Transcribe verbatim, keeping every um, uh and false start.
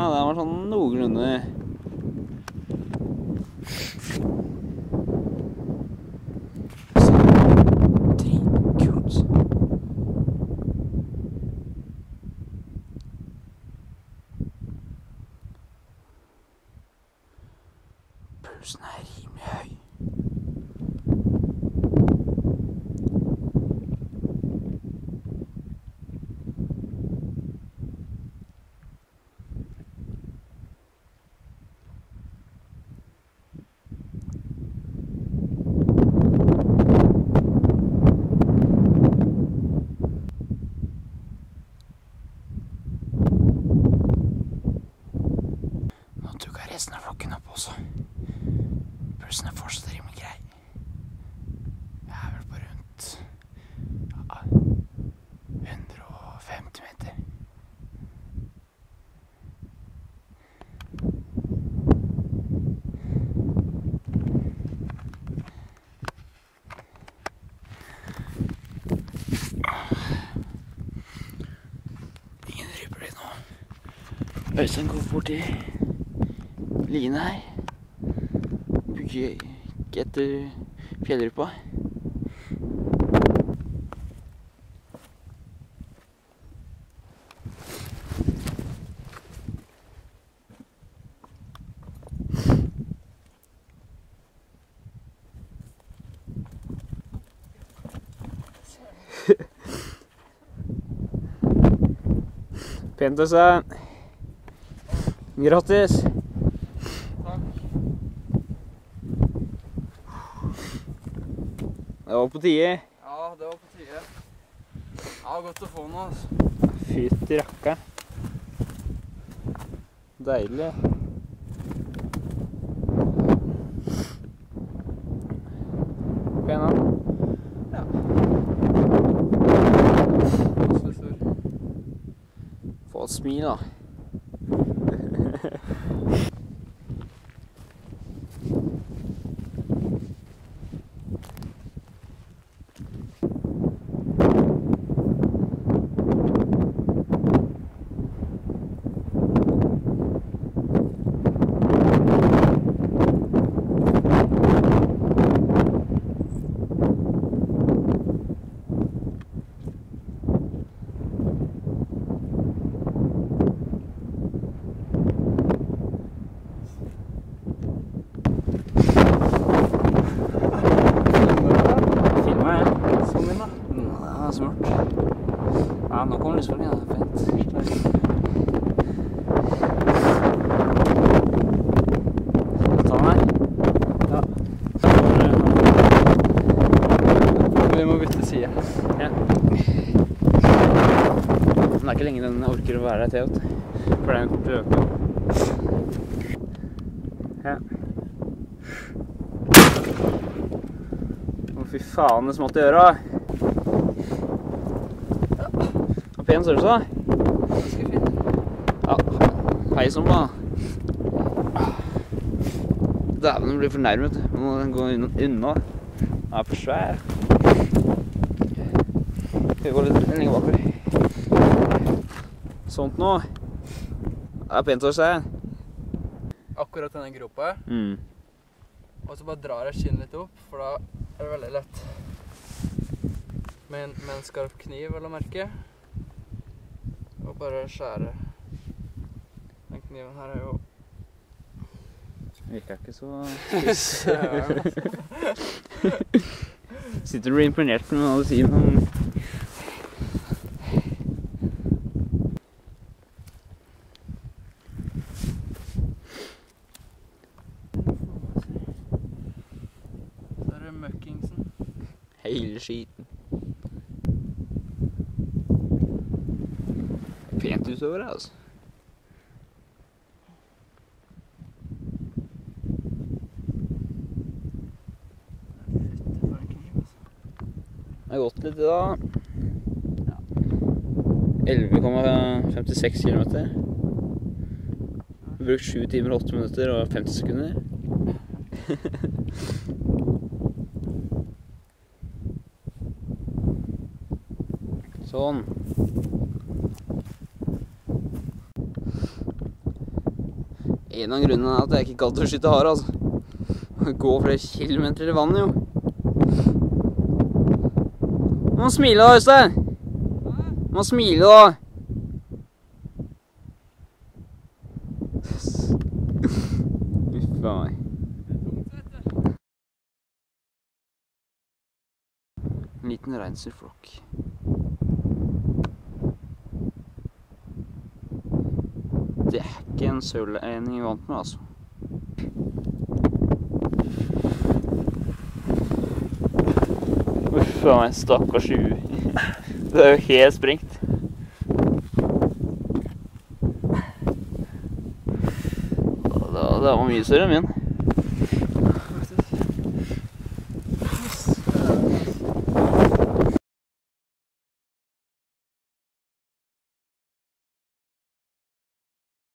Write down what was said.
Ja, den var sånn noen grunner. Pulsen er rimelig høy. Nå tok jeg resten av flokken opp også. Pulsen er fortsatt rimelig grei. Jeg er vel på rundt hundre og femti meter. Ingen ryper litt nå. Øystein går bort i liene her. Ikke etter fjellrypa. Pent å se. Grattis! Det var på tide. Ja, det var på tide. Det var godt å få noe, altså. Fyt i rakka. Deilig. Pena. Ja. Få et smil, da. Ja, nå kommer lysfølgen, ja, det er fint. Ta den her. Ja. Vi må bytte side. Ja. Men det er ikke lenge den orker å være der til, for den kommer til å øke. Ja. Å fy faen, det smått i øra. Pen ser du så? Ganske fin. Ja, hei som da. Dæven blir for nærmet, men må den gå unna. Den er for svær. Vi går litt lenge bakover. Sånt nå. Det er pent å se. Akkurat denne gropa her. Mm. Og så bare drar jeg skinnet litt opp, for da er det veldig lett. Med en skarp kniv, vel å merke. Og bare skjære. Den kniven her er jo... Virker ikke så spiss. Sitter du og imponert med hva du sier om... Så er det møkkingsen. Hele skiten. Fint utover det, altså. Det har gått litt i dag. elleve komma femtiseks kilometer. Brukt sju timer, åtte minutter og femti sekunder. Sånn. en av grunnene er at jeg ikke gadd å skyte hare, altså. Gå flere kilometer til vannet, jo. Må smile da, Øystein. Må smile da. Uffa meg. En liten reinsdyrflokk. Det er ikke en søleening jeg vant med, altså. Uff, det var en stakkars hue. Det er jo helt sprengt. Det var mye større enn min.